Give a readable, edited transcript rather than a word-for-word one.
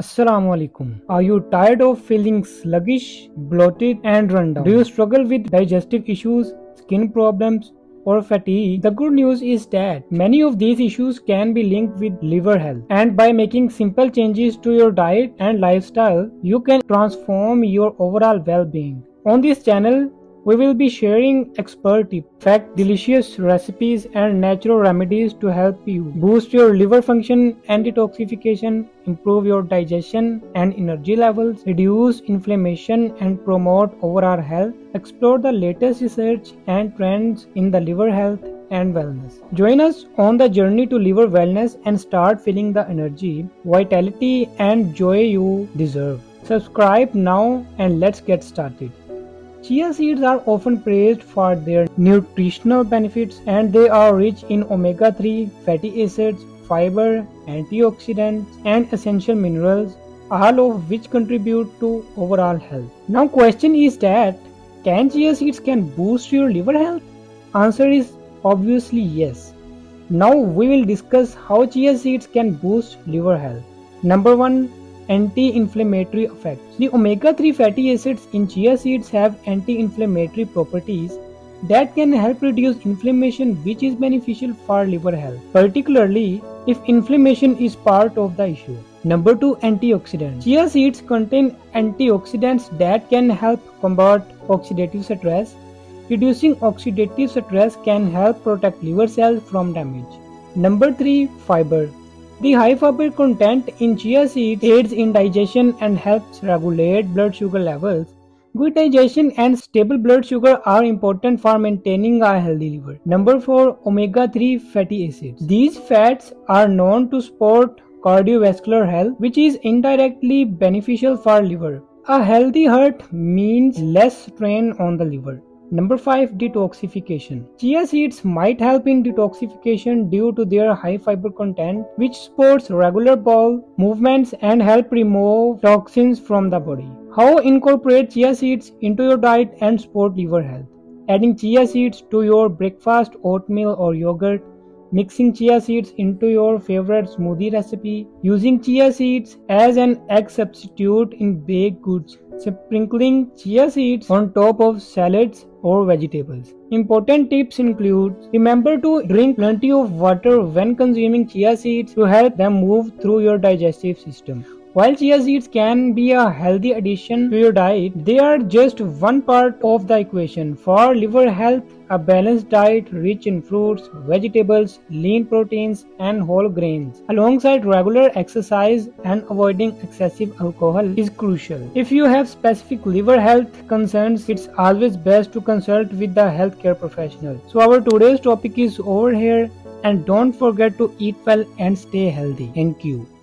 Assalamu alaikum. Are you tired of feeling sluggish, bloated and run down? Do you struggle with digestive issues, skin problems or fatigue? The good news is that many of these issues can be linked with liver health, and by making simple changes to your diet and lifestyle, you can transform your overall well-being. On this channel, we will be sharing expert tips, fact, delicious recipes and natural remedies to help you boost your liver function and detoxification, improve your digestion and energy levels, reduce inflammation and promote overall health. Explore the latest research and trends in the liver health and wellness. Join us on the journey to liver wellness and start feeling the energy, vitality and joy you deserve. Subscribe now and let's get started. Chia seeds are often praised for their nutritional benefits, and they are rich in omega-3 fatty acids, fiber, antioxidants and essential minerals, all of which contribute to overall health. Now question is that, can chia seeds can boost your liver health? Answer is obviously yes. Now we will discuss how chia seeds can boost liver health. Number 1. Anti-inflammatory effects. The omega-3 fatty acids in chia seeds have anti-inflammatory properties that can help reduce inflammation, which is beneficial for liver health, particularly if inflammation is part of the issue. Number 2. Antioxidants. Chia seeds contain antioxidants that can help combat oxidative stress. Reducing oxidative stress can help protect liver cells from damage. Number 3. Fiber. The high fiber content in chia seeds aids in digestion and helps regulate blood sugar levels. Good digestion and stable blood sugar are important for maintaining a healthy liver. Number 4. Omega-3 fatty acids. These fats are known to support cardiovascular health, which is indirectly beneficial for liver. A healthy heart means less strain on the liver. Number 5. Detoxification. Chia seeds might help in detoxification due to their high fiber content, which supports regular bowel movements and help remove toxins from the body. How incorporate chia seeds into your diet and support liver health? Adding chia seeds to your breakfast, oatmeal or yogurt, mixing chia seeds into your favorite smoothie recipe, using chia seeds as an egg substitute in baked goods, sprinkling chia seeds on top of salads or vegetables. Important tips include: remember to drink plenty of water when consuming chia seeds to help them move through your digestive system. While chia seeds can be a healthy addition to your diet, they are just one part of the equation for liver health. A balanced diet rich in fruits, vegetables, lean proteins and whole grains, alongside regular exercise and avoiding excessive alcohol, is crucial. If you have specific liver health concerns, it's always best to consult with the healthcare professional. So our today's topic is over here, and don't forget to eat well and stay healthy. Thank you.